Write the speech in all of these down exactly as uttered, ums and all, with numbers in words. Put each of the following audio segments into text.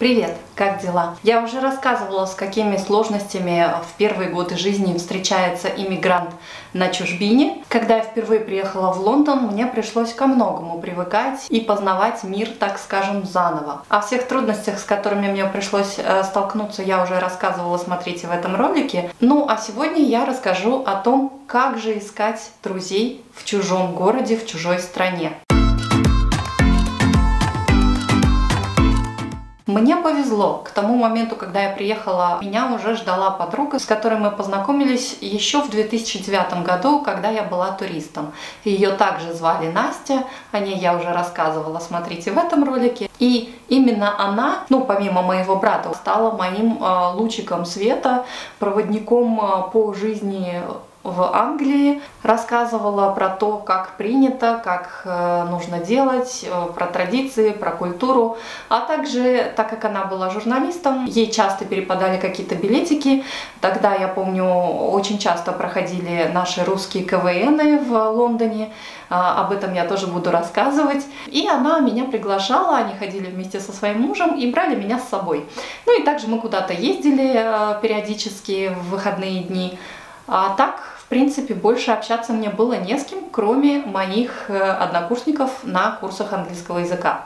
Привет! Как дела? Я уже рассказывала, с какими сложностями в первые годы жизни встречается иммигрант на чужбине. Когда я впервые приехала в Лондон, мне пришлось ко многому привыкать и познавать мир, так скажем, заново. О всех трудностях, с которыми мне пришлось столкнуться, я уже рассказывала, смотрите в этом ролике. Ну а сегодня я расскажу о том, как же искать друзей в чужом городе, в чужой стране. Мне повезло. К тому моменту, когда я приехала, меня уже ждала подруга, с которой мы познакомились еще в две тысячи девятом году, когда я была туристом. Ее также звали Настя, о ней я уже рассказывала, смотрите в этом ролике. И именно она, ну помимо моего брата, стала моим лучиком света, проводником по жизни в Англии, рассказывала про то, как принято, как нужно делать, про традиции, про культуру. А также, так как она была журналистом, ей часто перепадали какие-то билетики. Тогда, я помню, очень часто проходили наши русские ка вэ эны в Лондоне. Об этом я тоже буду рассказывать. И она меня приглашала, они ходили вместе со своим мужем и брали меня с собой. Ну и также мы куда-то ездили периодически в выходные дни. А так, в принципе, больше общаться мне было не с кем, кроме моих однокурсников на курсах английского языка.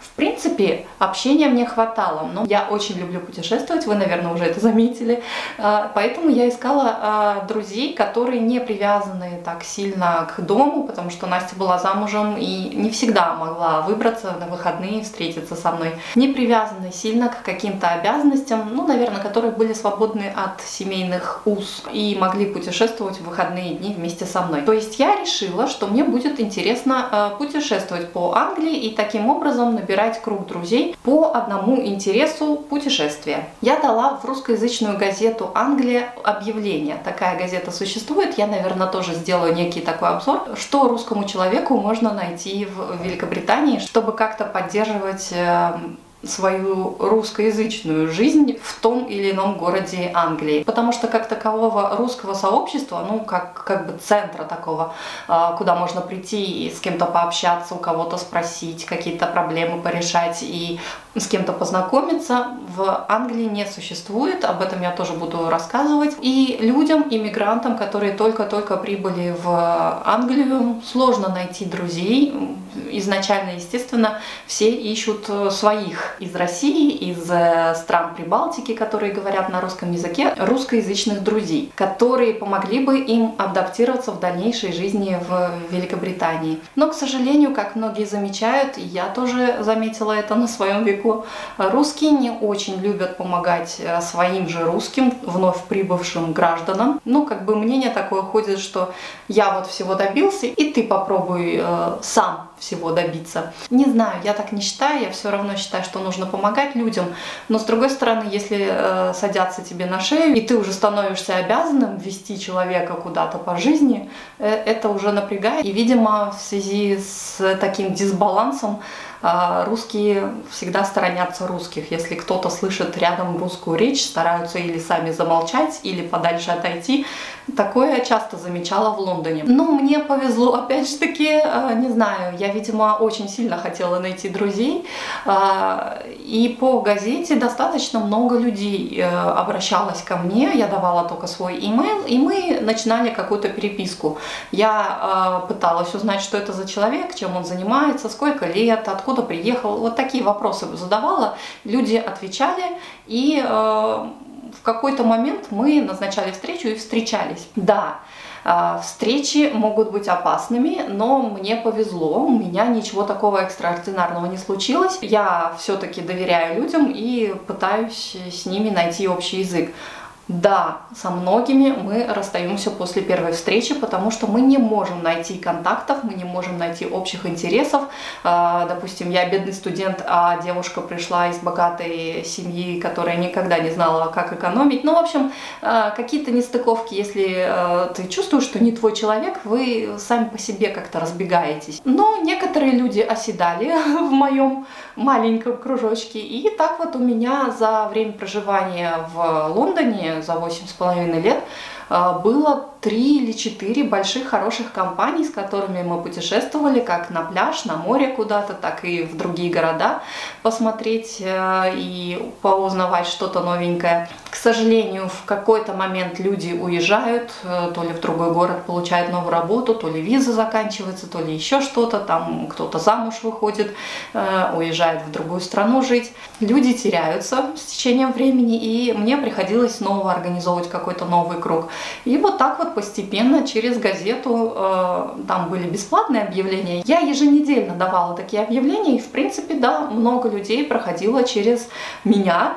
В принципе, общения мне хватало, но я очень люблю путешествовать, вы, наверное, уже это заметили. Поэтому я искала друзей, которые не привязаны так сильно к дому, потому что Настя была замужем и не всегда могла выбраться на выходные и встретиться со мной. Не привязаны сильно к каким-то обязанностям, ну, наверное, которые были свободны от семейных уз и могли путешествовать в выходные дни вместе со мной. То есть я решила, что мне будет интересно путешествовать по Англии и таким образом набирать круг друзей по одному интересу путешествия. Я дала в русскоязычную газету «Англия» объявление. Такая газета существует, я, наверное, тоже сделаю некий такой обзор, что русскому человеку можно найти в Великобритании, чтобы как-то поддерживать свою русскоязычную жизнь в том или ином городе Англии. Потому что как такового русского сообщества, ну как, как бы центра такого, куда можно прийти и с кем-то пообщаться, у кого-то спросить, какие-то проблемы порешать и с кем-то познакомиться, в Англии не существует. Об этом я тоже буду рассказывать. И людям, иммигрантам, которые только-только прибыли в Англию, сложно найти друзей. Изначально, естественно, все ищут своих из России, из стран Прибалтики, которые говорят на русском языке, русскоязычных друзей, которые помогли бы им адаптироваться в дальнейшей жизни в Великобритании. Но, к сожалению, как многие замечают, и я тоже заметила это на своем веку, русские не очень любят помогать своим же русским, вновь прибывшим гражданам. Ну, как бы мнение такое ходит, что я вот всего добился, и ты попробуй э, сам всего добиться. Не знаю, я так не считаю, я все равно считаю, что нужно помогать людям, но с другой стороны, если э, садятся тебе на шею, и ты уже становишься обязанным вести человека куда-то по жизни, э, это уже напрягает. И, видимо, в связи с таким дисбалансом э, русские всегда сторонятся русских. Если кто-то слышит рядом русскую речь, стараются или сами замолчать, или подальше отойти. Такое я часто замечала в Лондоне. Но мне повезло, опять же таки, э, не знаю, я Я, видимо, очень сильно хотела найти друзей, и по газете достаточно много людей обращалось ко мне, я давала только свой имейл, и мы начинали какую-то переписку. Я пыталась узнать, что это за человек, чем он занимается, сколько лет, откуда приехал, вот такие вопросы задавала, люди отвечали, и в какой-то момент мы назначали встречу и встречались. Да. Встречи могут быть опасными, но мне повезло, у меня ничего такого экстраординарного не случилось. Я все-таки доверяю людям и пытаюсь с ними найти общий язык. Да, со многими мы расстаемся после первой встречи, потому что мы не можем найти контактов, мы не можем найти общих интересов. Допустим, я бедный студент, а девушка пришла из богатой семьи, которая никогда не знала, как экономить. Ну, в общем, какие-то нестыковки, если ты чувствуешь, что не твой человек, вы сами по себе как-то разбегаетесь. Но некоторые люди оседали в моем маленьком кружочке. И так вот у меня за время проживания в Лондоне, за восемь с половиной лет, было три или четыре больших хороших компаний, с которыми мы путешествовали как на пляж, на море куда-то, так и в другие города посмотреть и поузнавать что-то новенькое. К сожалению, в какой-то момент люди уезжают, то ли в другой город получают новую работу, то ли виза заканчивается, то ли еще что-то, там кто-то замуж выходит, уезжает в другую страну жить. Люди теряются с течением времени, и мне приходилось снова организовывать какой-то новый круг. И вот так вот постепенно через газету, э, там были бесплатные объявления. Я еженедельно давала такие объявления, и в принципе, да, много людей проходило через меня,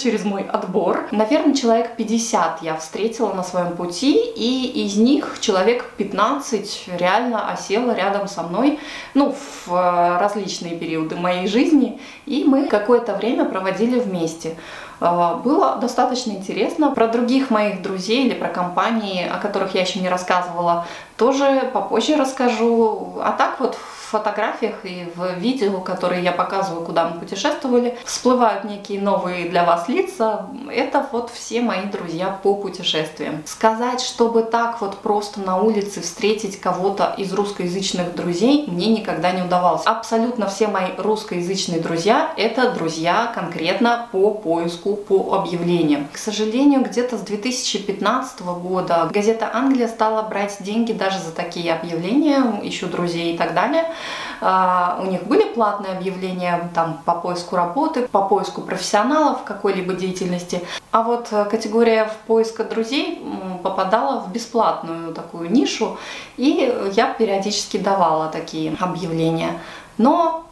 через мой отбор. Наверное, человек пятьдесят я встретила на своем пути, и из них человек пятнадцать реально осело рядом со мной, ну, в э, различные периоды моей жизни, и мы какое-то время проводили вместе. Было достаточно интересно. Про других моих друзей или про компании, о которых я еще не рассказывала, тоже попозже расскажу. А так вот в фотографиях и в видео, которые я показываю, куда мы путешествовали, всплывают некие новые для вас лица. Это вот все мои друзья по путешествиям. Сказать, чтобы так вот просто на улице встретить кого-то из русскоязычных друзей, мне никогда не удавалось. Абсолютно все мои русскоязычные друзья — это друзья конкретно по поиску, по объявлениям. К сожалению, где-то с две тысячи пятнадцатого года газета «Англия» стала брать деньги даже за такие объявления, ищу друзей и так далее. У них были платные объявления там по поиску работы, по поиску профессионалов какой-либо деятельности. А вот категория в поиске друзей попадала в бесплатную такую нишу, и я периодически давала такие объявления. Но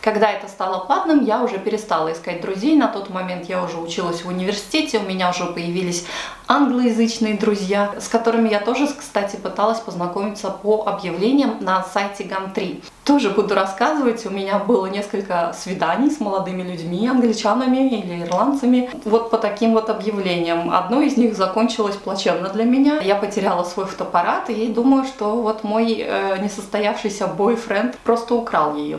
когда это стало платным, я уже перестала искать друзей. На тот момент я уже училась в университете, у меня уже появились англоязычные друзья, с которыми я тоже, кстати, пыталась познакомиться по объявлениям на сайте Gumtree. Тоже буду рассказывать, у меня было несколько свиданий с молодыми людьми, англичанами или ирландцами, вот по таким вот объявлениям. Одно из них закончилось плачевно для меня. Я потеряла свой фотоаппарат и думаю, что вот мой э, несостоявшийся бойфренд просто украл ее.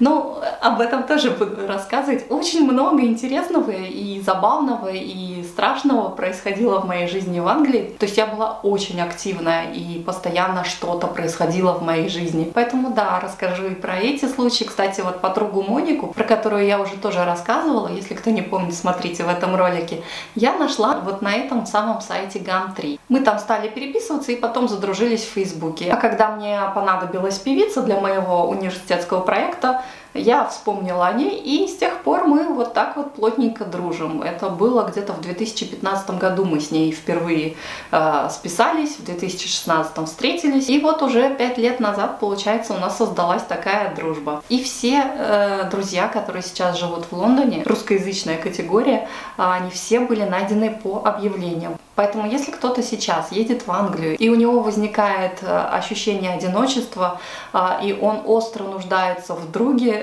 Но об этом тоже буду рассказывать. Очень много интересного и забавного, и страшного происходило в моей жизни в Англии. То есть я была очень активная, и постоянно что-то происходило в моей жизни. Поэтому да, рассказываю. Расскажу и про эти случаи. Кстати, вот подругу Монику, про которую я уже тоже рассказывала, если кто не помнит, смотрите в этом ролике, я нашла вот на этом самом сайте Gumtree. Мы там стали переписываться и потом задружились в Фейсбуке. А когда мне понадобилась певица для моего университетского проекта, я вспомнила о ней, и с тех пор мы вот так вот плотненько дружим. Это было где-то в две тысячи пятнадцатом году, мы с ней впервые э, списались, в две тысячи шестнадцатом встретились, и вот уже пять лет назад, получается, у нас создалась такая дружба. И все э, друзья, которые сейчас живут в Лондоне, русскоязычная категория, э, они все были найдены по объявлениям. Поэтому если кто-то сейчас едет в Англию, и у него возникает э, ощущение одиночества, э, и он остро нуждается в друге,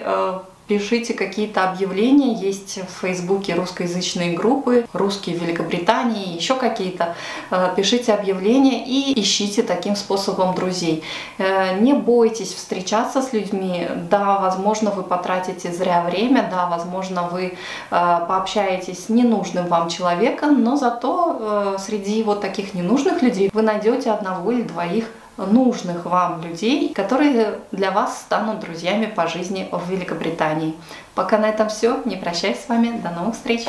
пишите какие-то объявления, есть в Фейсбуке русскоязычные группы, русские в Великобритании, еще какие-то. Пишите объявления и ищите таким способом друзей. Не бойтесь встречаться с людьми. Да, возможно, вы потратите зря время, да, возможно, вы пообщаетесь с ненужным вам человеком, но зато среди вот таких ненужных людей вы найдете одного или двоих нужных вам людей, которые для вас станут друзьями по жизни в Великобритании. Пока на этом все. Не прощаюсь с вами. До новых встреч!